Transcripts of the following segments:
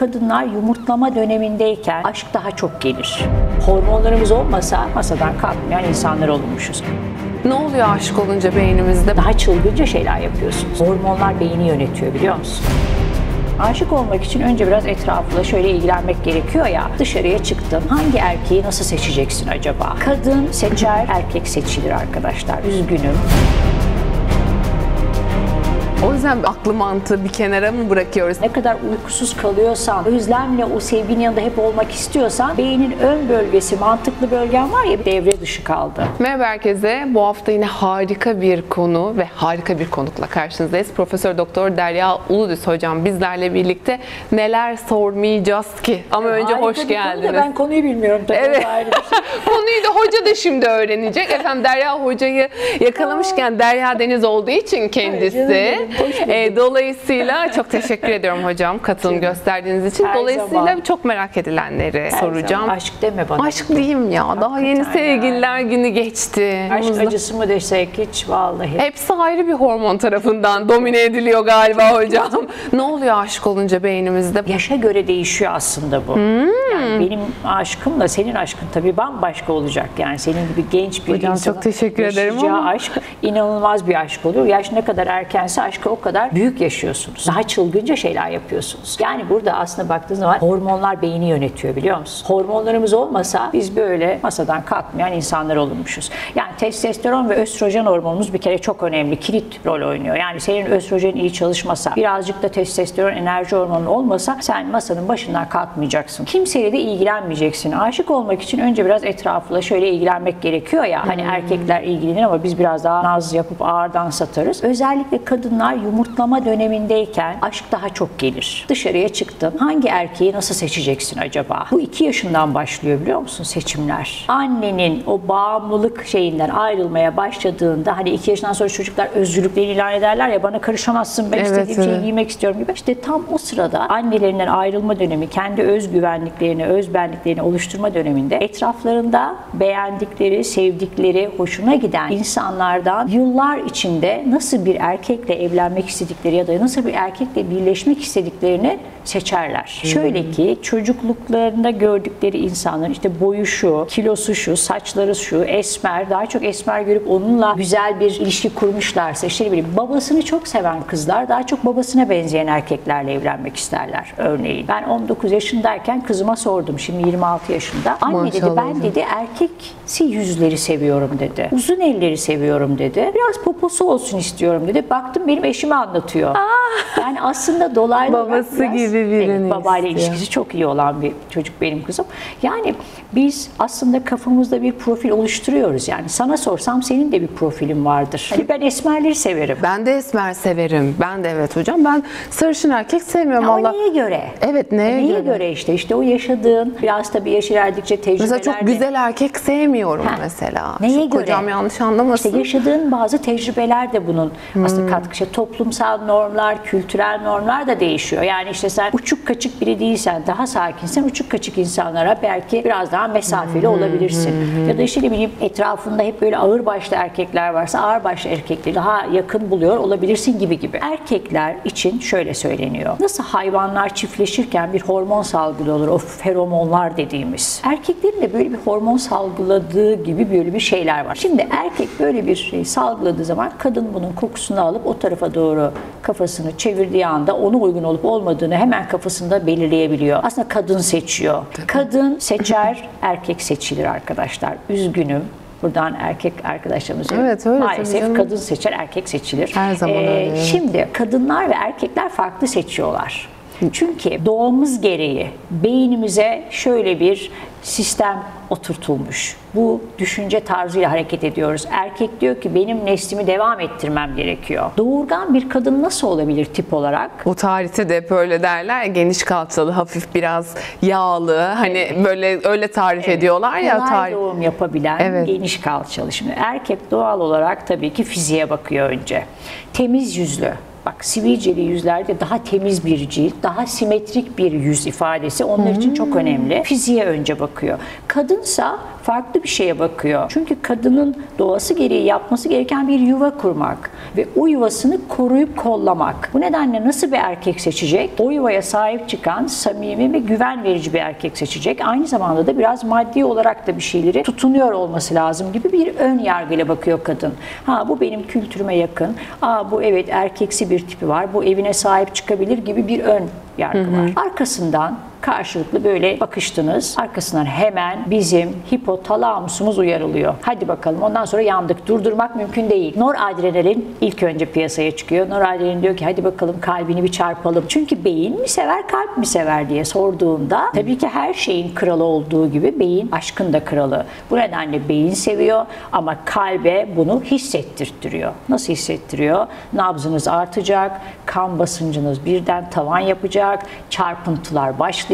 kadınlar yumurtlama dönemindeyken aşk daha çok gelir. Hormonlarımız olmasa masadan kalkmayan insanlar olmuşuz. Ne oluyor aşık olunca beynimizde? Daha çılgınca şeyler yapıyorsunuz. Hormonlar beyni yönetiyor, biliyor musun? Aşık olmak için önce biraz etrafla şöyle ilgilenmek gerekiyor ya. Dışarıya çıktım. Hangi erkeği nasıl seçeceksin acaba? Kadın seçer, erkek seçilir arkadaşlar. Üzgünüm. O yüzden aklı mantığı bir kenara mı bırakıyoruz? Ne kadar uykusuz kalıyorsan, özlemle o sevginin yanında hep olmak istiyorsan, beynin ön bölgesi, mantıklı bölgen var ya, devre dışı kaldı. Merhaba herkese. Bu hafta yine harika bir konu ve harika bir konukla karşınızdayız. Profesör Doktor Derya Uludüz hocam bizlerle birlikte neler sormayacağız ki? Ama önce hoş geldiniz. Ben konuyu bilmiyorum tabii. Evet. Konuyu da hoca da şimdi öğrenecek. Efendim Derya hocayı yakalamışken Derya Deniz olduğu için kendisi. Dolayısıyla çok teşekkür ediyorum hocam katılım gösterdiğiniz için. Her dolayısıyla zaman. Çok merak edilenleri her soracağım. Zaman. Aşk deme bana. Aşk diyeyim ya. Hakikaten daha yeni sevgililer günü geçti. Aşk Muzlu. Acısı mı desek hiç vallahi. Hepsi ayrı bir hormon tarafından domine ediliyor galiba hocam. Ne oluyor aşık olunca beynimizde? Yaşa göre değişiyor aslında bu. Yani benim aşkımla senin aşkın tabii bambaşka olacak. Yani senin gibi genç bir hocam, insanın çok teşekkür ederim ama aşk inanılmaz bir aşk oluyor. Yaş ne kadar erkense aşk o kadar büyük yaşıyorsunuz. Daha çılgınca şeyler yapıyorsunuz. Yani burada aslında baktığınız zaman hormonlar beyni yönetiyor, biliyor musunuz? Hormonlarımız olmasa biz böyle masadan kalkmayan insanlar olurmuşuz. Yani testosteron ve östrojen hormonumuz bir kere çok önemli. Kilit rol oynuyor. Yani senin östrojen iyi çalışmasa, birazcık da testosteron enerji hormonu olmasa sen masanın başından kalkmayacaksın. Kimseyle de ilgilenmeyeceksin. Aşık olmak için önce biraz etrafla şöyle ilgilenmek gerekiyor ya. Hani erkekler ilgilenir ama biz biraz daha naz yapıp ağırdan satarız. Özellikle kadınlar yumurtlama dönemindeyken aşk daha çok gelir. Dışarıya çıktım. Hangi erkeği nasıl seçeceksin acaba? Bu 2 yaşından başlıyor, biliyor musun, seçimler. Annenin o bağımlılık şeyinden ayrılmaya başladığında, hani 2 yaşından sonra çocuklar özgürlükleri ilan ederler ya, bana karışamazsın, ben istediğim şeyi giymek istiyorum gibi. İşte tam o sırada annelerinden ayrılma dönemi, kendi özgüvenliklerini, özbenliklerini oluşturma döneminde etraflarında beğendikleri, sevdikleri, hoşuna giden insanlardan yıllar içinde nasıl bir erkekle evlenmek istedikleri ya da nasıl bir erkekle birleşmek istediklerini seçerler. Şöyle ki çocukluklarında gördükleri insanların işte boyu şu, kilosu şu, saçları şu, esmer, daha çok esmer görüp onunla güzel bir ilişki kurmuşlarsa, işte böyle babasını çok seven kızlar daha çok babasına benzeyen erkeklerle evlenmek isterler örneğin. Ben 19 yaşındayken kızıma sordum, şimdi 26 yaşında. Anne maşallah dedi, ben dedi erkeksi yüzleri seviyorum dedi. Uzun elleri seviyorum dedi. Biraz poposu olsun istiyorum dedi. Baktım benim eşime anlatıyor. Yani aslında dolaylı babası gibi birini, babayla ilişkisi çok iyi olan bir çocuk benim kızım. Yani biz aslında kafamızda bir profil oluşturuyoruz. Yani sana sorsam senin de bir profilin vardır. Hani ben esmerleri severim. Ben de esmer severim. Ben de evet hocam. Ben sarışın erkek sevmiyorum. Ya Allah. Neye göre? Evet neye göre işte o yaşadığın biraz tabii yaş ilerledikçe tecrübeler. Mesela çok güzel erkek sevmiyorum mesela. Neye göre? Hocam yanlış anlamasın. İşte yaşadığın bazı tecrübeler de bunun aslında katkı. İşte toplumsal normlar, kültürel normlar da değişiyor. Yani işte sen uçuk kaçık biri değilsen, daha sakinsen uçuk kaçık insanlara belki biraz daha mesafeli olabilirsin. Ya da işte ne bileyim etrafında hep böyle ağırbaşlı erkekler varsa ağırbaşlı erkekleri daha yakın buluyor olabilirsin gibi. Erkekler için şöyle söyleniyor. Nasıl hayvanlar çiftleşirken bir hormon salgılı olur, o feromonlar dediğimiz. Erkeklerin de böyle bir hormon salgıladığı gibi böyle bir şeyler var. Şimdi erkek böyle bir şey salgıladığı zaman kadın bunun kokusunu alıp o tarafa doğru kafasını çevirdiği anda ona uygun olup olmadığını hemen kafasında belirleyebiliyor. Aslında kadın seçiyor. Kadın seçer, erkek seçilir arkadaşlar. Üzgünüm. Buradan erkek arkadaşlarımız maalesef kadın seçer, erkek seçilir. Her zaman öyle. Şimdi kadınlar ve erkekler farklı seçiyorlar. Çünkü doğamız gereği beynimize şöyle bir sistem oturtulmuş. Bu düşünce tarzıyla hareket ediyoruz. Erkek diyor ki benim neslimi devam ettirmem gerekiyor. Doğurgan bir kadın nasıl olabilir tip olarak? O tarihte de hep öyle derler. Geniş kalçalı, hafif biraz yağlı. Hani böyle öyle tarif ediyorlar ya. Kolay doğum yapabilen geniş kalçalı. Şimdi erkek doğal olarak tabii ki fiziğe bakıyor önce. Temiz yüzlü. Bak sivilceli yüzlerde daha temiz bir cilt, daha simetrik bir yüz ifadesi onlar için çok önemli. Fiziğe önce bakıyor. Kadınsa farklı bir şeye bakıyor. Çünkü kadının doğası gereği yapması gereken bir yuva kurmak ve o yuvasını koruyup kollamak. Bu nedenle nasıl bir erkek seçecek? O yuvaya sahip çıkan, samimi ve güven verici bir erkek seçecek. Aynı zamanda da biraz maddi olarak da bir şeyleri tutunuyor olması lazım gibi bir ön yargıyla bakıyor kadın. Ha, bu benim kültürüme yakın. Aa, bu evet erkeksi bir tipi var. Bu evine sahip çıkabilir gibi bir ön yargı var. Arkasından karşılıklı böyle bakıştınız. Arkasından hemen bizim hipotalamusumuz uyarılıyor. Hadi bakalım, ondan sonra yandık. Durdurmak mümkün değil. Noradrenalin ilk önce piyasaya çıkıyor. Noradrenalin diyor ki hadi bakalım kalbini bir çarpalım. Çünkü beyin mi sever, kalp mi sever diye sorduğunda tabii ki her şeyin kralı olduğu gibi beyin aşkın da kralı. Bu nedenle beyin seviyor ama kalbe bunu hissettirtiyor. Nasıl hissettiriyor? Nabzınız artacak, kan basıncınız birden tavan yapacak, çarpıntılar başlayacak.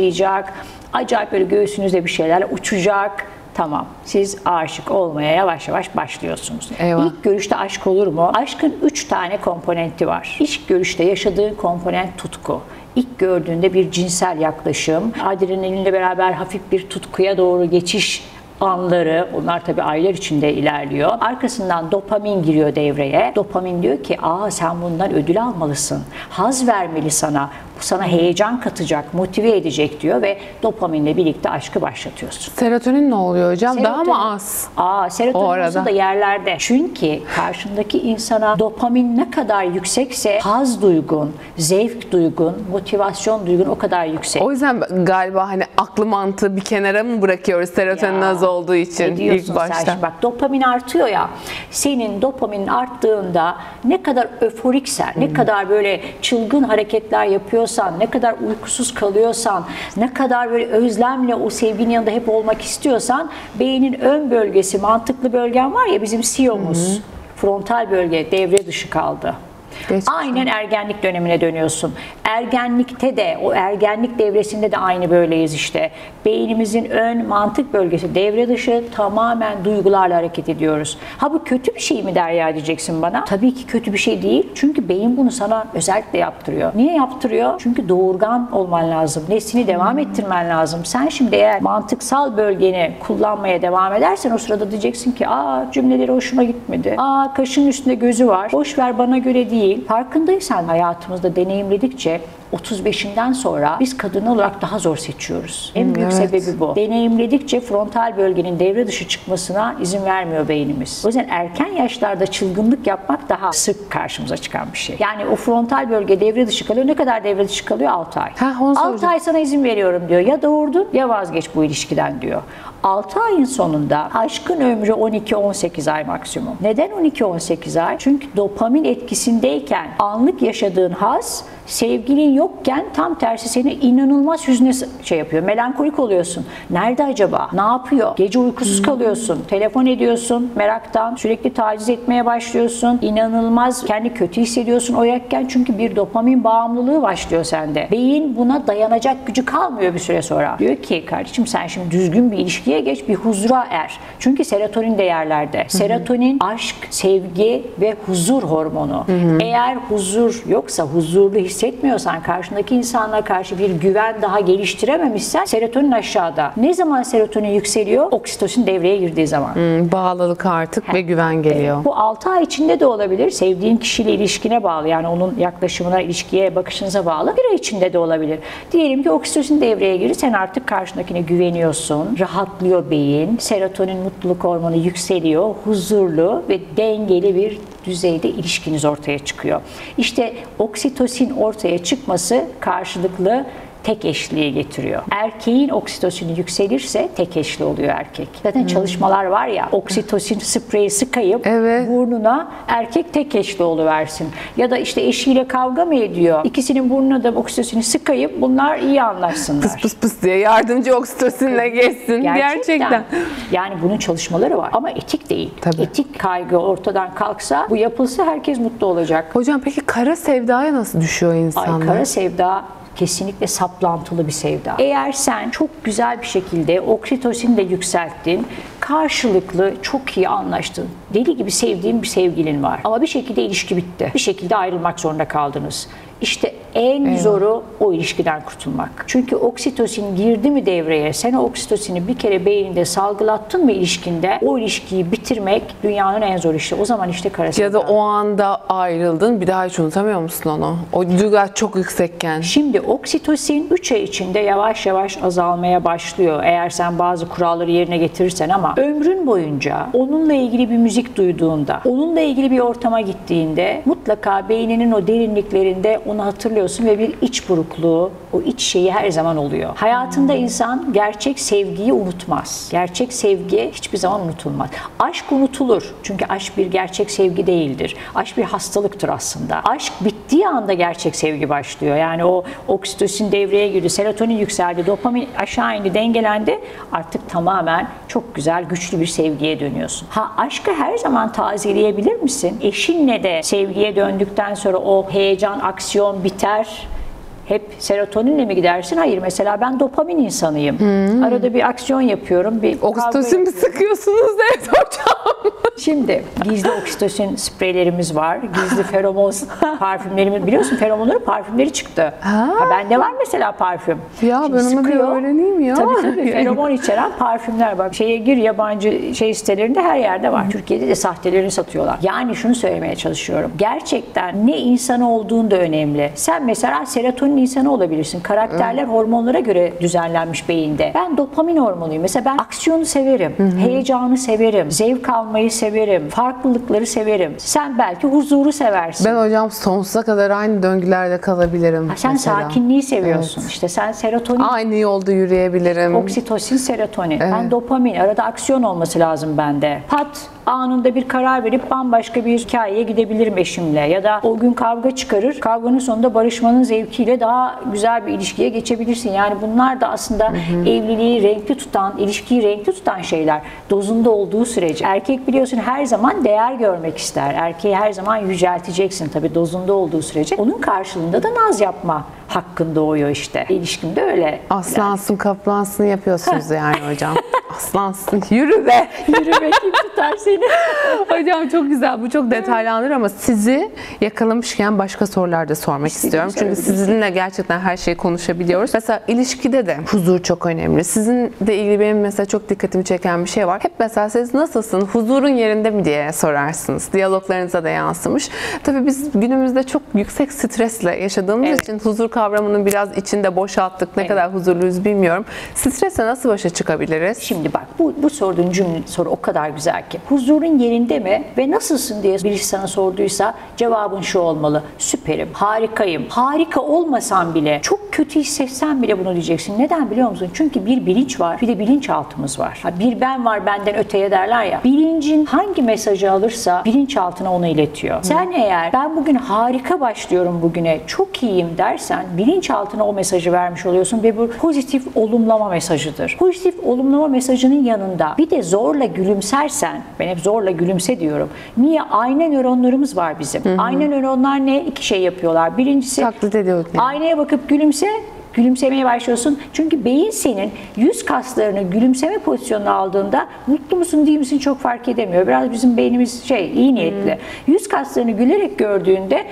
Acayip böyle göğsünüzde bir şeyler uçacak. Tamam, siz aşık olmaya yavaş yavaş başlıyorsunuz. Eyvah. İlk görüşte aşk olur mu? Aşkın 3 tane komponenti var. İlk görüşte yaşadığı komponent tutku. İlk gördüğünde bir cinsel yaklaşım, adrenalinle beraber hafif bir tutkuya doğru geçiş anları, onlar tabii aylar içinde ilerliyor. Arkasından dopamin giriyor devreye. Dopamin diyor ki, aa sen bundan ödül almalısın, haz vermeli sana, bu sana heyecan katacak, motive edecek diyor ve dopaminle birlikte aşkı başlatıyorsun. Serotonin ne oluyor hocam? Serotonin, daha mı az? Aa, serotonin da yerlerde. Çünkü karşındaki insana dopamin ne kadar yüksekse haz duygun, zevk duygun, motivasyon duygun o kadar yüksek. O yüzden galiba hani aklı mantığı bir kenara mı bırakıyoruz serotonin az olduğu için ilk başta? Bak dopamin artıyor ya. Senin dopaminin arttığında ne kadar öforiksen, ne kadar böyle çılgın hareketler yapıyorsan, ne kadar uykusuz kalıyorsan, ne kadar böyle özlemle o sevginin yanında hep olmak istiyorsan, beynin ön bölgesi, mantıklı bölgen var ya bizim siyomuz, frontal bölge devre dışı kaldı. Geçmişten. Aynen ergenlik dönemine dönüyorsun. Ergenlikte de, o ergenlik devresinde de aynı böyleyiz işte. Beynimizin ön mantık bölgesi devre dışı, tamamen duygularla hareket ediyoruz. Ha bu kötü bir şey mi Derya diyeceksin bana? Tabii ki kötü bir şey değil. Çünkü beyin bunu sana özellikle yaptırıyor. Niye yaptırıyor? Çünkü doğurgan olman lazım. Neslini devam ettirmen lazım. Sen şimdi eğer mantıksal bölgeni kullanmaya devam edersen o sırada diyeceksin ki aa cümleleri hoşuma gitmedi. Aa kaşın üstünde gözü var. Boş ver, bana göre değil. Farkındaysan hayatımızda deneyimledikçe 35'inden sonra biz kadın olarak daha zor seçiyoruz. En büyük sebebi bu. Deneyimledikçe frontal bölgenin devre dışı çıkmasına izin vermiyor beynimiz. O yüzden erken yaşlarda çılgınlık yapmak daha sık karşımıza çıkan bir şey. Yani o frontal bölge devre dışı kalıyor. Ne kadar devre dışı kalıyor? 6 ay. 6 ay sana izin veriyorum diyor. Ya doğurdun ya vazgeç bu ilişkiden diyor. 6 ayın sonunda aşkın ömrü 12-18 ay maksimum. Neden 12-18 ay? Çünkü dopamin etkisindeyken anlık yaşadığın haz, sevgilin yokken tam tersi seni inanılmaz hüzne şey yapıyor. Melankolik oluyorsun. Nerede acaba? Ne yapıyor? Gece uykusuz kalıyorsun. Telefon ediyorsun meraktan. Sürekli taciz etmeye başlıyorsun. İnanılmaz kendi kötü hissediyorsun o yokken. Çünkü bir dopamin bağımlılığı başlıyor sende. Beyin buna dayanacak gücü kalmıyor bir süre sonra. Diyor ki kardeşim sen şimdi düzgün bir ilişkiye geç, bir huzura er. Çünkü serotonin de yerlerde. Serotonin aşk, sevgi ve huzur hormonu. Eğer huzur yoksa, huzurlu hissetmiyorsan, karşındaki insanlara karşı bir güven daha geliştirememişsen serotonin aşağıda. Ne zaman serotonin yükseliyor? Oksitosin devreye girdiği zaman. Bağlılık artık ve güven geliyor. Bu 6 ay içinde de olabilir. Sevdiğin kişiyle ilişkine bağlı. Yani onun yaklaşımına, ilişkiye, bakışınıza bağlı. Bir ay içinde de olabilir. Diyelim ki oksitosin devreye girir. Sen artık karşındakine güveniyorsun. Rahatlıyor beyin. Serotonin, mutluluk hormonu yükseliyor. Huzurlu ve dengeli bir düzeyde ilişkiniz ortaya çıkıyor. İşte oksitosin ortaya çıkması karşılıklı tek eşliğe getiriyor. Erkeğin oksitosini yükselirse tek eşli oluyor erkek. Zaten çalışmalar var ya, oksitosin spreyi sıkayıp burnuna erkek tek eşli oluversin. Ya da işte eşiyle kavga mı ediyor? İkisinin burnuna da oksitosini sıkayıp bunlar iyi anlaşsınlar. Pıs pıs pıs diye yardımcı oksitosinle geçsin. Gerçekten. Yani bunun çalışmaları var ama etik değil. Tabii. Etik kaygı ortadan kalksa, bu yapılsa herkes mutlu olacak. Hocam peki kara sevdaya nasıl düşüyor insanlar? Ay, kara sevda kesinlikle saplantılı bir sevda. Eğer sen çok güzel bir şekilde oksitosini de yükselttin, karşılıklı çok iyi anlaştın, deli gibi sevdiğin bir sevgilin var ama bir şekilde ilişki bitti, bir şekilde ayrılmak zorunda kaldınız. İşte en zoru o ilişkiden kurtulmak. Çünkü oksitosin girdi mi devreye, sen o oksitosini bir kere beyninde salgılattın mı ilişkinde, o ilişkiyi bitirmek dünyanın en zor işi. O zaman işte karasında. Ya da o anda ayrıldın, bir daha hiç unutamıyor musun onu? O duygular çok yüksekken. Şimdi oksitosin 3 ay içinde yavaş yavaş azalmaya başlıyor. Eğer sen bazı kuralları yerine getirirsen, ama ömrün boyunca onunla ilgili bir müzik duyduğunda, onunla ilgili bir ortama gittiğinde mutlaka beyninin o derinliklerinde onu hatırlıyorsun ve bir iç burukluğu, o iç şeyi her zaman oluyor. Hayatında insan gerçek sevgiyi unutmaz. Gerçek sevgi hiçbir zaman unutulmaz. Aşk unutulur. Çünkü aşk bir gerçek sevgi değildir. Aşk bir hastalıktır aslında. Aşk bittiği anda gerçek sevgi başlıyor. Yani o oksitosin devreye girdi, serotonin yükseldi, dopamin aşağı indi, dengelendi. Artık tamamen çok güzel, güçlü bir sevgiye dönüyorsun. Ha, aşkı her zaman tazeleyebilir misin? Eşinle de sevgiye döndükten sonra o heyecan, aksiyon biter. Hep serotoninle mi gidersin? Hayır. Mesela ben dopamin insanıyım. Arada bir aksiyon yapıyorum. Oksitosin mi sıkıyorsunuz? Evet hocam. Şimdi gizli oksitosin spreylerimiz var. Gizli feromon parfümlerimiz. Biliyorsun feromonların parfümleri çıktı. Bende var mesela parfüm. Ya şimdi ben onu bir öğreneyim ya. Tabii tabii. Feromon içeren parfümler. Bak şeye gir, yabancı şey sitelerinde her yerde var. Türkiye'de de sahtelerini satıyorlar. Yani şunu söylemeye çalışıyorum. Gerçekten ne insan olduğun da önemli. Sen mesela serotonin insanı olabilirsin. Karakterler hormonlara göre düzenlenmiş beyinde. Ben dopamin hormonuyum. Mesela ben aksiyonu severim. Heyecanı severim. Zevk almayı severim. Farklılıkları severim. Sen belki huzuru seversin. Ben hocam sonsuza kadar aynı döngülerde kalabilirim. Ha, sen mesela sakinliği seviyorsun. Evet. İşte sen serotonin. Aynı yolda yürüyebilirim. Oksitosin, serotonin. Evet. Ben dopamin. Arada aksiyon olması lazım bende. Pat anında bir karar verip bambaşka bir hikayeye gidebilirim eşimle. Ya da o gün kavga çıkarır. Kavganın sonunda barışmanın zevkiyle daha güzel bir ilişkiye geçebilirsin. Yani bunlar da aslında evliliği renkli tutan, ilişkiyi renkli tutan şeyler. Dozunda olduğu sürece. Erkek biliyorsun her zaman değer görmek ister. Erkeği her zaman yücelteceksin tabii dozunda olduğu sürece. Onun karşılığında da naz yapma hakkın doğuyor işte. İlişkimde öyle. Aslansın yani. Kaplansın yapıyorsunuz yani hocam. Aslansın. Yürü be. Yürü be, kim tutar seni. Hocam çok güzel. Bu çok detaylanır ama sizi yakalamışken başka sorular da sormak istiyorum. Çünkü sizinle gerçekten her şeyi konuşabiliyoruz. Mesela ilişkide de huzur çok önemli. Sizin de ilgili benim mesela çok dikkatimi çeken bir şey var. Hep mesela siz nasılsın? Huzurun yerinde mi diye sorarsınız. Diyaloglarınıza da yansımış. Tabii biz günümüzde çok yüksek stresle yaşadığımız için huzur kavramının biraz içinde boşalttık. Ne kadar huzurluyuz bilmiyorum. Stresle nasıl başa çıkabiliriz? Şimdi bak bu sorduğun soru o kadar güzel ki. Huzurun yerinde mi ve nasılsın diye birisi sana sorduysa cevabın şu olmalı. Süperim, harikayım. Harika olmasan bile, çok kötü hissetsen bile bunu diyeceksin. Neden biliyor musun? Çünkü bir bilinç var, bir de bilinçaltımız var. Bir ben var benden öteye derler ya. Bilincin hangi mesajı alırsa bilinçaltına onu iletiyor. Sen eğer ben bugün harika başlıyorum bugüne, çok iyiyim dersen bilinçaltına o mesajı vermiş oluyorsun ve bu pozitif olumlama mesajıdır. Pozitif olumlama mesajının yanında bir de zorla gülümsersen, ben hep zorla gülümse diyorum. Niye? Ayna nöronlarımız var bizim. Ayna nöronlar ne? İki şey yapıyorlar. Birincisi taklit ediyor. Aynaya bakıp gülümse, gülümsemeye başlıyorsun. Çünkü beyin senin yüz kaslarını gülümseme pozisyonuna aldığında mutlu musun değil misin çok fark edemiyor. Biraz bizim beynimiz iyi niyetli. Yüz kaslarını gülerek gördüğünde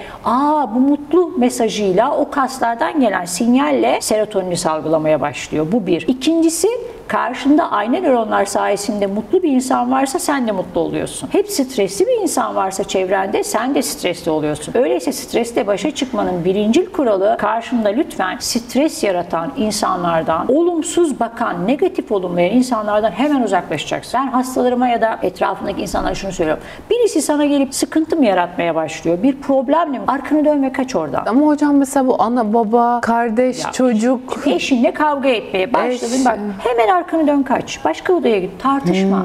bu mutlu mesajıyla o kaslardan gelen sinyalle serotonini salgılamaya başlıyor. Bu bir. İkincisi, karşında ayna nöronlar sayesinde mutlu bir insan varsa sen de mutlu oluyorsun. Hep stresli bir insan varsa çevrende sen de stresli oluyorsun. Öyleyse stresle başa çıkmanın birincil kuralı, karşında lütfen stres yaratan insanlardan, olumsuz bakan, negatif olumlayan insanlardan hemen uzaklaşacaksın. Ben hastalarıma ya da etrafındaki insanlara şunu söylüyorum. Birisi sana gelip sıkıntı mı yaratmaya başlıyor? Bir problemle mi? Arkanı dön ve kaç oradan. Ama hocam mesela bu ana, baba, kardeş, çocuk. Eşinle kavga etmeye başladın. Bak hemen arkanı dön, kaç. Başka odaya git, tartışma.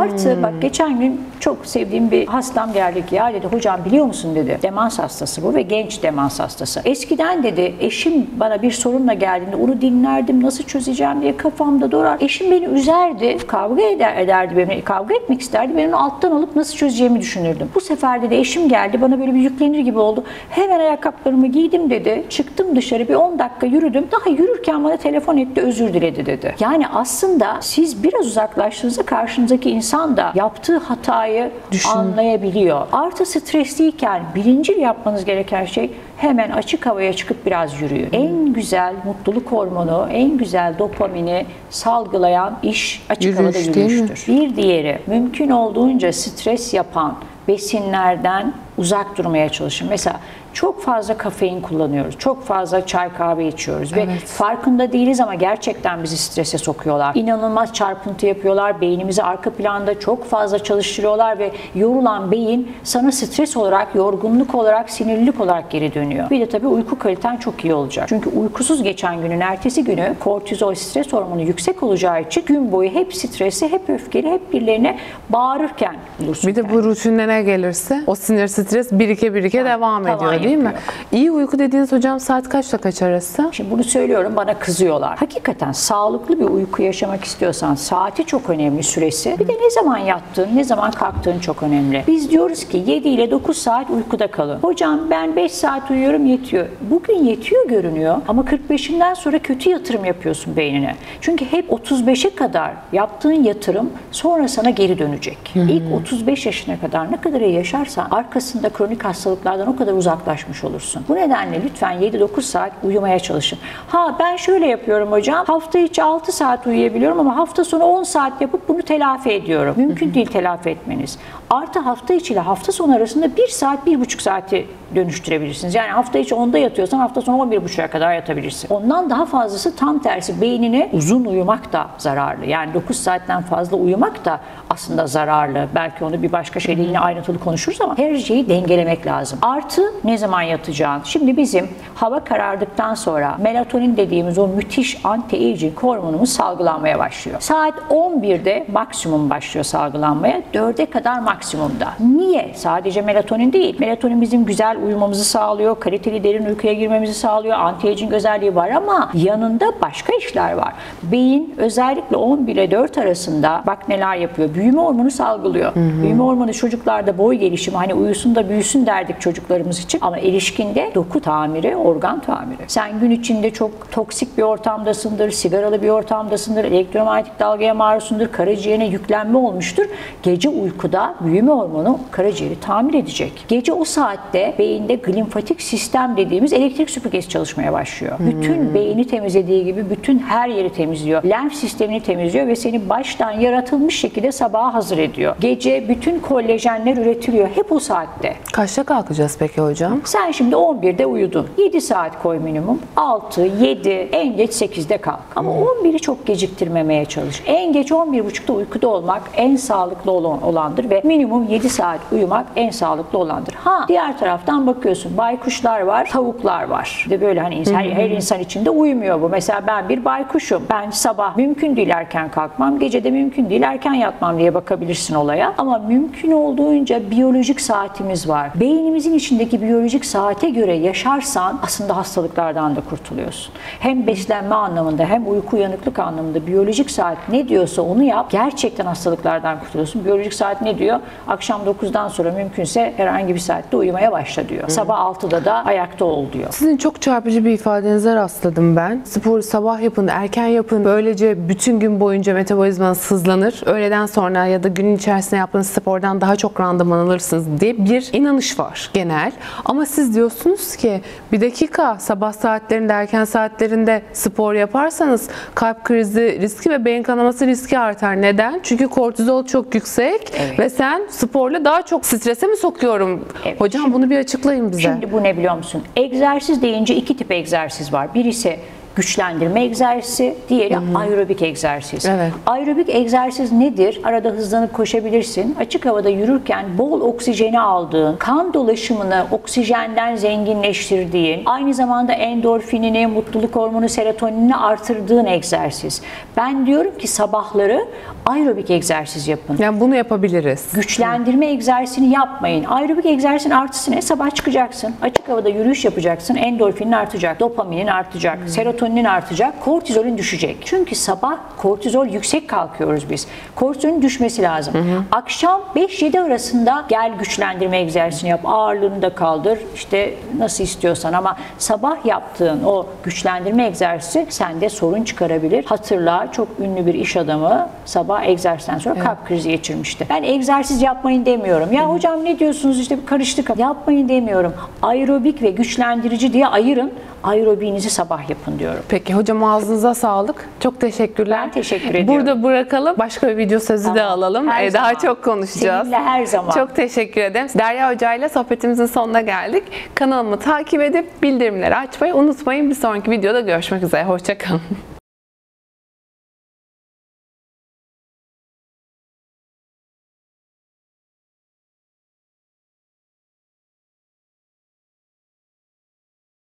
Artı bak geçen gün çok sevdiğim bir hastam geldi ki, ya dedi hocam biliyor musun dedi. Demans hastası bu ve genç demans hastası. Eskiden dedi eşim bana bir sorunla geldiğinde onu dinlerdim, nasıl çözeceğim diye kafamda dolar. Eşim beni üzerdi, kavga ederdi benimle, kavga etmek isterdi. Ben onu alttan alıp nasıl çözeceğimi düşünürdüm. Bu sefer dedi eşim geldi, bana böyle bir yüklenir gibi oldu. Hemen ayakkabılarımı giydim dedi. Çıktım dışarı, bir 10 dakika yürüdüm. Daha yürürken bana telefon etti, özür diledi dedi. Yani aslında siz biraz uzaklaştığınızda karşınızdaki insan da yaptığı hatayı anlayabiliyor. Artı stresliyken birincil yapmanız gereken şey hemen açık havaya çıkıp biraz yürüyün. En güzel mutluluk hormonu, en güzel dopamini salgılayan iş açık havada yürüyüştür. Bir diğeri, mümkün olduğunca stres yapan besinlerden uzak durmaya çalışın. Mesela çok fazla kafein kullanıyoruz, çok fazla çay kahve içiyoruz ve farkında değiliz ama gerçekten bizi strese sokuyorlar. İnanılmaz çarpıntı yapıyorlar, beynimizi arka planda çok fazla çalıştırıyorlar ve yorulan beyin sana stres olarak, yorgunluk olarak, sinirlilik olarak geri dönüyor. Bir de tabii uyku kaliten çok iyi olacak. Çünkü uykusuz geçen günün ertesi günü kortizol, stres hormonu yüksek olacağı için gün boyu hep stresi, hep öfkeli, hep birilerine bağırırken bulursun. Bir de bu rutinlere gelirse o sinir stres birike yani, devam ediyor değil yapıyor. Mi? İyi uyku dediğiniz hocam saat kaçla kaç arası? Şimdi bunu söylüyorum, bana kızıyorlar. Hakikaten sağlıklı bir uyku yaşamak istiyorsan saati çok önemli, süresi. Bir de ne zaman yattığın, ne zaman kalktığın çok önemli. Biz diyoruz ki 7 ile 9 saat uykuda kalın. Hocam ben 5 saat uyuyorum yetiyor. Bugün yetiyor görünüyor ama 45'inden sonra kötü yatırım yapıyorsun beynine. Çünkü hep 35'e kadar yaptığın yatırım sonra sana geri dönecek. İlk 35 yaşına kadar ne kadar iyi yaşarsan arkası aslında kronik hastalıklardan o kadar uzaklaşmış olursun. Bu nedenle lütfen 7-9 saat uyumaya çalışın. Ha ben şöyle yapıyorum hocam, hafta içi 6 saat uyuyabiliyorum ama hafta sonu 10 saat yapıp bunu telafi ediyorum. Mümkün değil telafi etmeniz. Artı hafta içi ile hafta sonu arasında 1 saat, 1,5 saati dönüştürebilirsiniz. Yani hafta içi 10'da yatıyorsan hafta sonu 11,5'a kadar yatabilirsin. Ondan daha fazlası tam tersi, beynine uzun uyumak da zararlı. Yani 9 saatten fazla uyumak da aslında zararlı. Belki onu bir başka şeyle yine ayrıntılı konuşuruz ama her şeyi dengelemek lazım. Artı ne zaman yatacağın. Şimdi bizim hava karardıktan sonra melatonin dediğimiz o müthiş anti-aging hormonumuz salgılanmaya başlıyor. Saat 11'de maksimum başlıyor salgılanmaya. 4'e kadar maksimumda. Niye? Sadece melatonin değil. Melatonin bizim güzel uyumamızı sağlıyor, kaliteli derin uykuya girmemizi sağlıyor, anti-aging özelliği var ama yanında başka işler var. Beyin özellikle 11 ile 4 arasında bak neler yapıyor. Büyüme hormonu salgılıyor. Büyüme hormonu çocuklarda boy gelişimi, hani uyusun da büyüsün derdik çocuklarımız için ama erişkinde doku tamiri, organ tamiri. Sen gün içinde çok toksik bir ortamdasındır, sigaralı bir ortamdasındır, elektromanyetik dalgaya maruzsundur, karaciğerine yüklenme olmuştur. Gece uykuda büyüme hormonu karaciğeri tamir edecek. Gece o saatte beyinde glimfatik sistem dediğimiz elektrik süpürgesi çalışmaya başlıyor. Bütün beyni temizlediği gibi bütün her yeri temizliyor. Lenf sistemini temizliyor ve seni baştan yaratılmış şekilde sabaha hazır ediyor. Gece bütün kolajenler üretiliyor. Hep o saatte. Kaçta kalkacağız peki hocam? Sen şimdi 11'de uyudun. 7 saat koy minimum. 6, 7, en geç 8'de kalk. Ama 11'i çok geciktirmemeye çalış. En geç 11.30'da uykuda olmak en sağlıklı olandır ve minimum 7 saat uyumak en sağlıklı olandır. Ha diğer taraftan bakıyorsun, baykuşlar var, tavuklar var. De böyle hani her insan içinde uyumuyor bu. Mesela ben bir baykuşum. Ben sabah mümkün değil erken kalkmam, gece de mümkün değil erken yatmam diye bakabilirsin olaya. Ama mümkün olduğunca biyolojik saatimiz var. Beynimizin içindeki biyolojik saate göre yaşarsan aslında hastalıklardan da kurtuluyorsun. Hem beslenme anlamında hem uyku uyanıklık anlamında biyolojik saat ne diyorsa onu yap. Gerçekten hastalıklardan kurtuluyorsun. Biyolojik saat ne diyor? Akşam 9'dan sonra mümkünse herhangi bir saatte uyumaya başla diyor. Sabah 6'da da ayakta ol diyor. Sizin çok çarpıcı bir ifadenize rastladım ben. Sporu sabah yapın, erken yapın. Böylece bütün gün boyunca metabolizmanız hızlanır. Öğleden sonra ya da günün içerisinde yaptığınız spordan daha çok randıman alırsınız diye bir inanış var genel. Ama siz diyorsunuz ki bir dakika, sabah saatlerinde, erken saatlerinde spor yaparsanız kalp krizi riski ve beyin kanaması riski artar. Neden? Çünkü kortizol çok yüksek ve sen sporla daha çok strese mi sokuyorum? Hocam şimdi, bunu bir açıklayın bize. Şimdi bu ne biliyor musun? Egzersiz deyince iki tip egzersiz var. Birisi güçlendirme egzersizi, diğeri aerobik egzersiz. Aerobik egzersiz nedir? Arada hızlanıp koşabilirsin. Açık havada yürürken bol oksijeni aldığın, kan dolaşımını oksijenden zenginleştirdiğin, aynı zamanda endorfinini, mutluluk hormonu, serotoninini artırdığın egzersiz. Ben diyorum ki sabahları aerobik egzersiz yapın. Yani bunu yapabiliriz. Güçlendirme egzersizini yapmayın. Aerobik egzersizin artısı ne? Sabah çıkacaksın, açık havada yürüyüş yapacaksın, endorfinin artacak, dopaminin artacak, serotonin serotoninin artacak, kortizolün düşecek. Çünkü sabah kortizol yüksek kalkıyoruz biz. Kortizolün düşmesi lazım. Hı hı. Akşam 5-7 arasında gel güçlendirme egzersizini yap, ağırlığını da kaldır, işte nasıl istiyorsan, ama sabah yaptığın o güçlendirme egzersizi sende sorun çıkarabilir. Hatırla, çok ünlü bir iş adamı sabah egzersizden sonra kalp krizi geçirmişti. Ben egzersiz yapmayın demiyorum. Ya hocam ne diyorsunuz işte bir karıştı kafa. Yapmayın demiyorum. Aerobik ve güçlendirici diye ayırın. Aerobinizi sabah yapın diyorum. Peki hocam, ağzınıza sağlık. Çok teşekkürler. Ben teşekkür ediyorum. Burada bırakalım. Başka bir video sözü de alalım. Daha çok konuşacağız. Seninle her zaman. Çok teşekkür ederim. Derya Hoca ile sohbetimizin sonuna geldik. Kanalımı takip edip bildirimleri açmayı unutmayın. Bir sonraki videoda görüşmek üzere. Hoşça kalın.